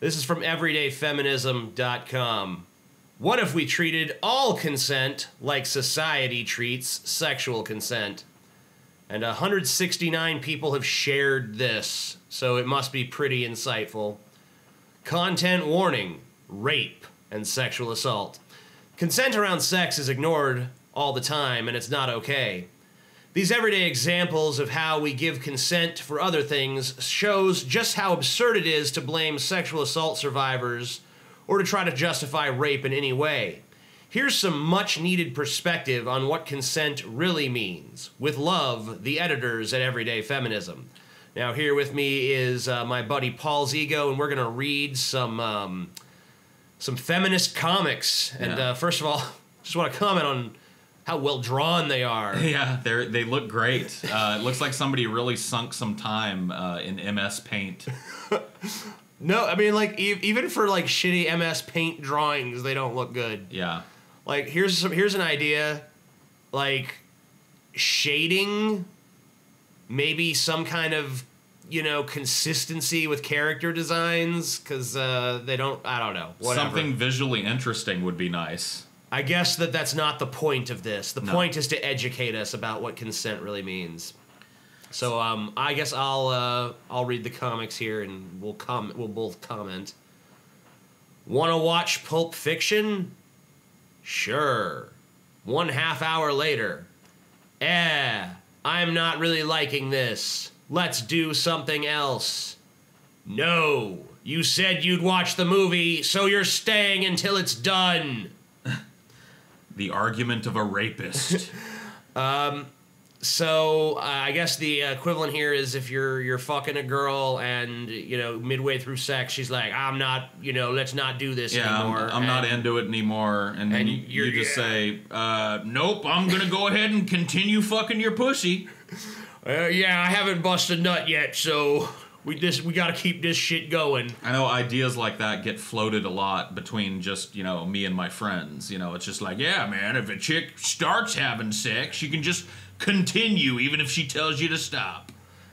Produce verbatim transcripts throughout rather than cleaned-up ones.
This is from everyday feminism dot com. What if we treated all consent like society treats sexual consent? And one hundred sixty-nine people have shared this, so it must be pretty insightful. Content warning, rape and sexual assault. Consent around sex is ignored all the time, and it's not okay. These everyday examples of how we give consent for other things shows just how absurd it is to blame sexual assault survivors or to try to justify rape in any way. Here's some much-needed perspective on what consent really means, with love, the editors at Everyday Feminism. Now, here with me is uh, my buddy Paul Zigo, and we're going to read some um, some feminist comics. And yeah. uh, first of all, just want to comment on how well drawn they are. Yeah, they they look great. Uh, it looks like somebody really sunk some time uh, in M S Paint. No, I mean, like, e even for like shitty M S Paint drawings, they don't look good. Yeah. Like, here's some here's an idea, like shading, maybe some kind of you know consistency with character designs, because uh, they don't. I don't know. Whatever. Something visually interesting would be nice. I guess that that's not the point of this. The no. point is to educate us about what consent really means. So um, I guess I'll uh, I'll read the comics here, and we'll com we'll both comment. Want to watch Pulp Fiction? Sure. One half hour later. Eh, I'm not really liking this. Let's do something else. No, you said you'd watch the movie, so you're staying until it's done. The argument of a rapist. um, so uh, I guess the equivalent here is if you're you're fucking a girl and you know midway through sex she's like, I'm not you know let's not do this yeah, anymore. I'm, I'm and, not into it anymore. And, and you, you just yeah. say, uh, nope, I'm gonna go ahead and continue fucking your pussy. Uh, yeah, I haven't busted a nut yet, so. We this we gotta keep this shit going. I know ideas like that get floated a lot between just you know me and my friends. You know it's just like yeah, man. If a chick starts having sex, she can just continue even if she tells you to stop.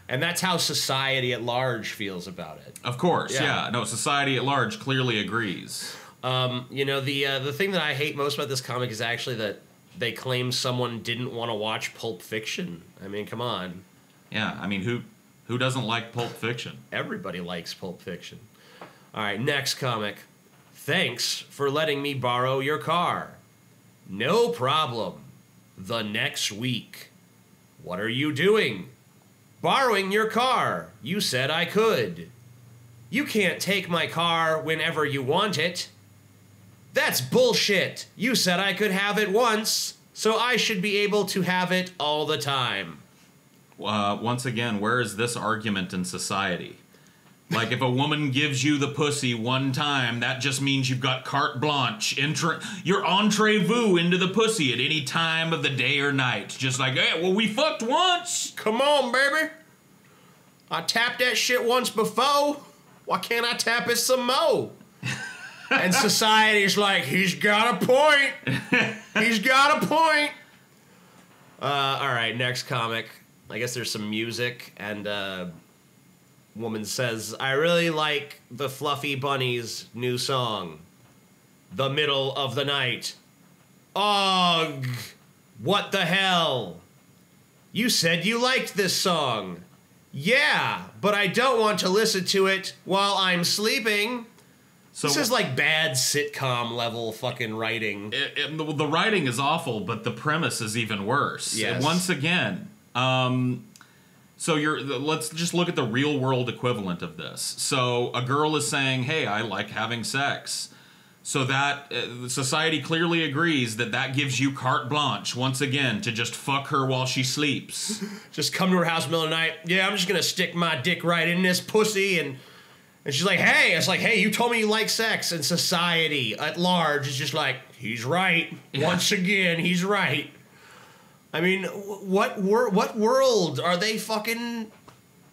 And that's how society at large feels about it. Of course, yeah. yeah. No, society at large clearly agrees. Um, you know the uh, the thing that I hate most about this comic is actually that they claim someone didn't want to watch Pulp Fiction. I mean, come on. Yeah, I mean who. Who doesn't like Pulp Fiction? Everybody likes Pulp Fiction. All right, next comic. Thanks for letting me borrow your car. No problem. The next week. What are you doing? Borrowing your car. You said I could. You can't take my car whenever you want it. That's bullshit. You said I could have it once, so I should be able to have it all the time. Uh, once again, where is this argument in society? Like, if a woman gives you the pussy one time, that just means you've got carte blanche, entre your entree vous into the pussy at any time of the day or night. Just like, hey, well, we fucked once. Come on, baby. I tapped that shit once before. Why can't I tap it some more? And society's like, he's got a point. He's got a point. Uh, all right, next comic. I guess there's some music, and uh, woman says, I really like the Fluffy Bunnies' new song, The Middle of the Night. Ugh, what the hell? You said you liked this song. Yeah, but I don't want to listen to it while I'm sleeping. So this is like bad sitcom level fucking writing. It, it, the writing is awful, but the premise is even worse. Yes. Once again... Um, so you're, let's just look at the real world equivalent of this. So a girl is saying, hey, I like having sex. So that uh, society clearly agrees that that gives you carte blanche once again to just fuck her while she sleeps. Just come to her house in the middle of the night. Yeah, I'm just going to stick my dick right in this pussy. And, and she's like, hey, it's like, hey, you told me you like sex. And society at large is just like, he's right. Yeah. Once again, he's right. I mean, what wor what world are they fucking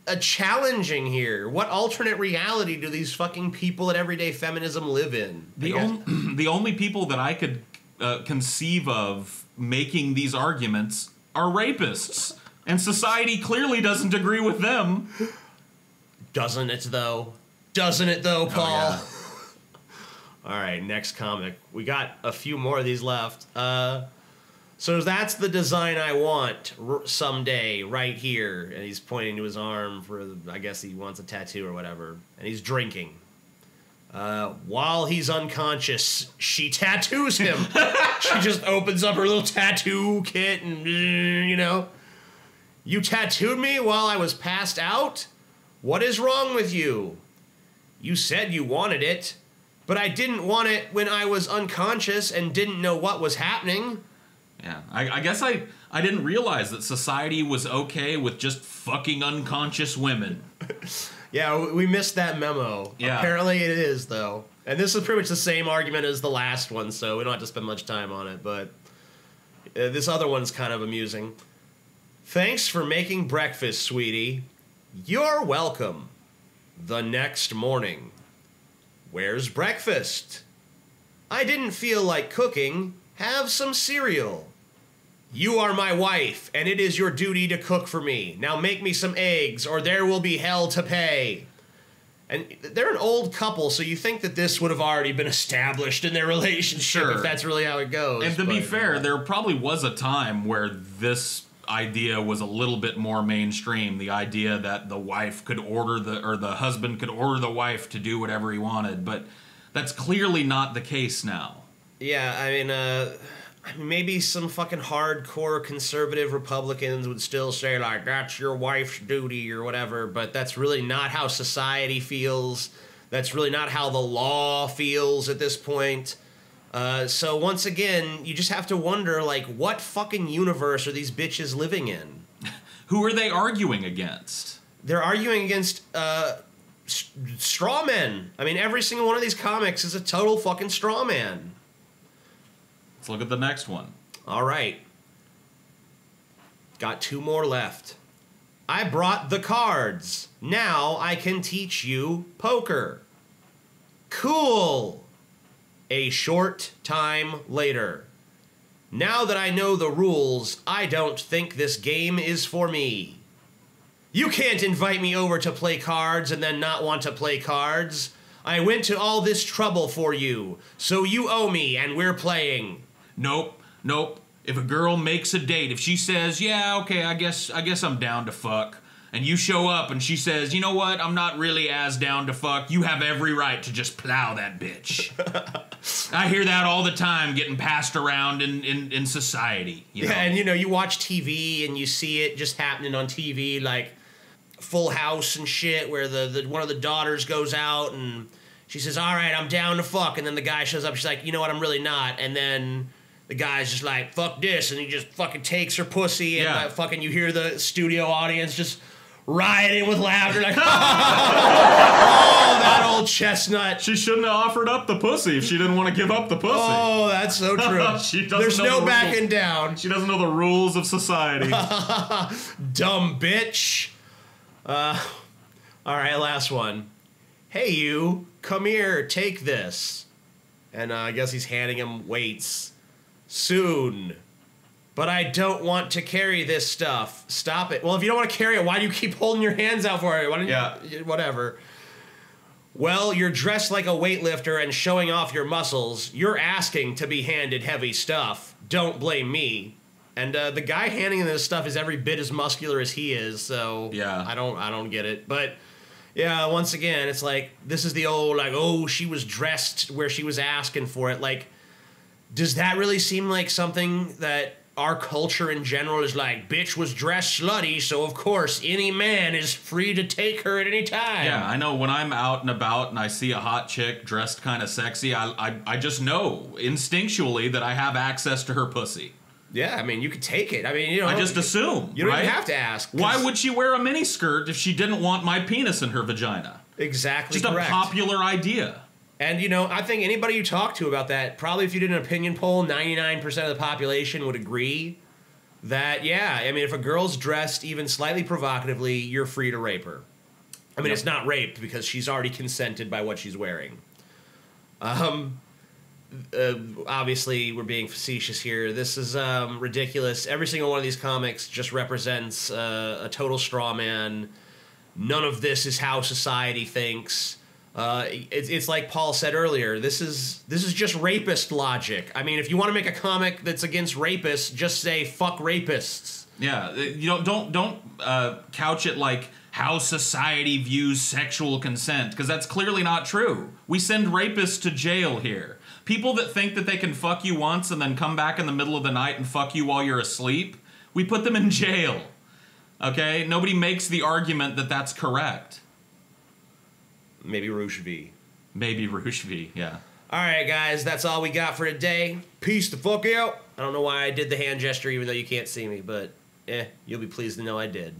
uh, challenging here? What alternate reality do these fucking people at Everyday Feminism live in? The, on the only people that I could uh, conceive of making these arguments are rapists. And society clearly doesn't agree with them. Doesn't it, though? Doesn't it though, Paul? Oh, yeah. All right, next comic. We got a few more of these left. Uh, so that's the design I want r someday, right here. And he's pointing to his arm for, I guess he wants a tattoo or whatever. And he's drinking. Uh, while he's unconscious, she tattoos him. She just opens up her little tattoo kit and, you know. You tattooed me while I was passed out? What is wrong with you? You said you wanted it, but I didn't want it when I was unconscious and didn't know what was happening. Yeah, I, I guess I, I didn't realize that society was okay with just fucking unconscious women. Yeah, we missed that memo. Yeah. Apparently it is, though. And this is pretty much the same argument as the last one, so we don't have to spend much time on it, but uh, this other one's kind of amusing. Thanks for making breakfast, sweetie. You're welcome. The next morning. Where's breakfast? I didn't feel like cooking. Have some cereal. You are my wife, and it is your duty to cook for me. Now make me some eggs, or there will be hell to pay. And they're an old couple, so you think that this would have already been established in their relationship, sure, if that's really how it goes. And to but, be fair, yeah. there probably was a time where this idea was a little bit more mainstream. The idea that the wife could order the, or the husband could order the wife to do whatever he wanted, but that's clearly not the case now. Yeah, I mean, uh... maybe some fucking hardcore conservative Republicans would still say, like, that's your wife's duty or whatever, but that's really not how society feels. That's really not how the law feels at this point. Uh, so once again, you just have to wonder, like, what fucking universe are these bitches living in? Who are they arguing against? They're arguing against uh, st straw men. I mean, every single one of these comics is a total fucking straw man. Let's look at the next one. All right. Got two more left. I brought the cards. Now I can teach you poker. Cool. A short time later. Now that I know the rules, I don't think this game is for me. You can't invite me over to play cards and then not want to play cards. I went to all this trouble for you, so you owe me and we're playing. Nope, nope. If a girl makes a date, if she says, yeah, okay, I guess I guess I'm down to fuck, and you show up and she says, you know what, I'm not really as down to fuck, you have every right to just plow that bitch. I hear that all the time getting passed around in, in, in society. You know? Yeah, and you know, you watch T V and you see it just happening on T V, like Full House and shit, where the, the one of the daughters goes out and she says, all right, I'm down to fuck, and then the guy shows up, she's like, you know what, I'm really not, and then the guy's just like, fuck this, and he just fucking takes her pussy, and yeah. like, fucking you hear the studio audience just rioting with laughter, like, oh, that old chestnut. She shouldn't have offered up the pussy if she didn't want to give up the pussy. Oh, that's so true. She There's no the backing down. She doesn't know the rules of society. Dumb bitch. Uh, all right, last one. Hey, you, come here, take this. And uh, I guess he's handing him weights. Soon. But I don't want to carry this stuff. Stop it. Well, if you don't want to carry it, why do you keep holding your hands out for it? Why don't yeah. you, whatever. Well, you're dressed like a weightlifter and showing off your muscles. You're asking to be handed heavy stuff. Don't blame me. And uh, the guy handing him this stuff is every bit as muscular as he is, so yeah. I don't I don't get it. But yeah, once again, it's like this is the old like, oh, she was dressed where she was asking for it. Like, does that really seem like something that our culture in general is like, bitch was dressed slutty, so of course any man is free to take her at any time? Yeah, I know when I'm out and about and I see a hot chick dressed kind of sexy, I I, I just know instinctually that I have access to her pussy. Yeah, I mean, you could take it. I mean, you know, I just assume. You don't right? even have to ask. Why would she wear a miniskirt if she didn't want my penis in her vagina? Exactly. Just correct. A popular idea. And you know, I think anybody you talk to about that, probably if you did an opinion poll, ninety-nine percent of the population would agree that, yeah, I mean, if a girl's dressed even slightly provocatively, you're free to rape her. I mean, yep. It's not rape because she's already consented by what she's wearing. Um... Uh, obviously, we're being facetious here. This is um, ridiculous. Every single one of these comics just represents uh, a total straw man. None of this is how society thinks. Uh, it's, it's like Paul said earlier, this is this is just rapist logic. I mean, if you want to make a comic that's against rapists, just say fuck rapists. Yeah, you know, don't don't uh, couch it like how society views sexual consent, because that's clearly not true. We send rapists to jail here. People that think that they can fuck you once and then come back in the middle of the night and fuck you while you're asleep, we put them in jail. Okay? Nobody makes the argument that that's correct. Maybe Roosh V. Maybe Roosh V, yeah. All right, guys, that's all we got for today. Peace the fuck out. I don't know why I did the hand gesture, even though you can't see me, but eh, you'll be pleased to know I did.